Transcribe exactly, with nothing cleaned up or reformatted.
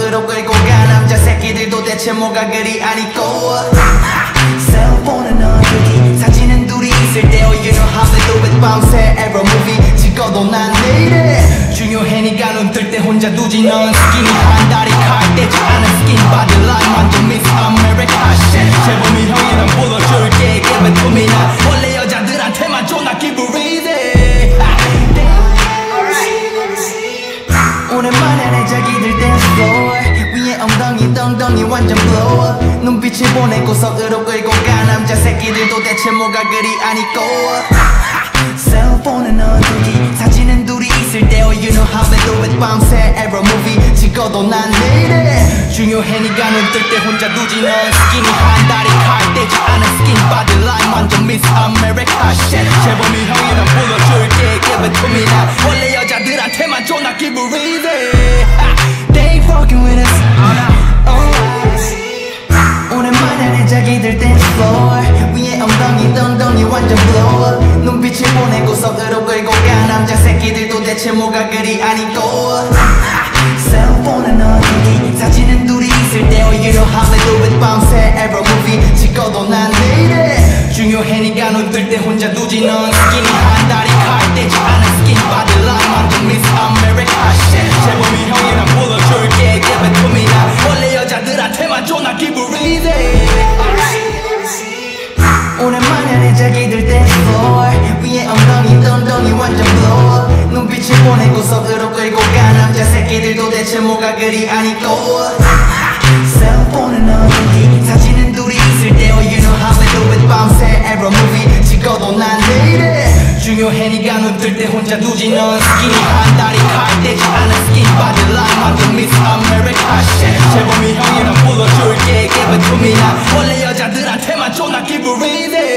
마음으로 끌고 가 남자 새끼들 도대체 뭐가 그리 아니고 셀폰은 어디 사진은 둘이 있을 때 Oh you know how to do it bounce every movie 찍어도 난 내일에 중요해 니가 눈 뜰 때 혼자 두지 넌 스키니 한 다리 칼 떼지 않은 스킨 바디 라인 완전 Miss America shit 제법 미형이 난 불러줄게 Give it to me 나 원래 여자들한테만 존나 give it easy 오랜만에 내 자기들 댄스볼 위에 엉덩이 덩덩이 완전 blow up 눈빛을 보내 구석으로 끌고 가 남자 새끼들 도대체 뭐가 그리 아니고 셀폰은 어디 사진은 둘이 있을 때 Oh you know how to do it bounce every movie 찍어도 난 내일에 중요해 니가 눈 뜰 때 혼자 두지 넌 스키니 한 다리 칼 떼지 않은 스킨 바디 라인 완전 Miss America shit 제법 미형이 난 불러줄게 Give it to me 나 원래 여자들한테만 존나 give it easy They fucking with us oh. 오랜만에 내 자기들 dance floor 위에 엉덩이 덩덩이 완전 blow up 눈빛을 보내 구석으로 끌고 가 남자 새끼들 도대체 뭐가 그리 아니고 셀폰은 어디 사진은 둘이 있을 때 Oh you know how to do it bounce every movie 찍어도 난 내일에 중요해 니가 눈 뜰 때 혼자 두지 넌 스키니 한 다리 칼 떼지 않은 스킨 바디 라인 완전 Miss America shit 제법 미형이 난 불러줄게 Give it to me 나 원래 여자들한테만 존나 give it easy 오랜만에 내 자기들 dance floor 위에 엉덩이 덩덩이 완전 blow up 눈빛을 보내 구석으로 끌고 가 남자 새끼들 도대체 뭐가 그리 아니고 셀폰은 어디 사진은 둘이 있을 때 Oh you know how to do it bounce every movie 찍어도 난 내일에 중요해 니가 눈 뜰 때 혼자 두지 넌 스키니 한 다리 칼 떼지 않은 스킨 바디 라인 완전 Miss America shit 제법 미형이 난 불러줄게 Give it to me 나 원래 여자들한테만 존나 give it easy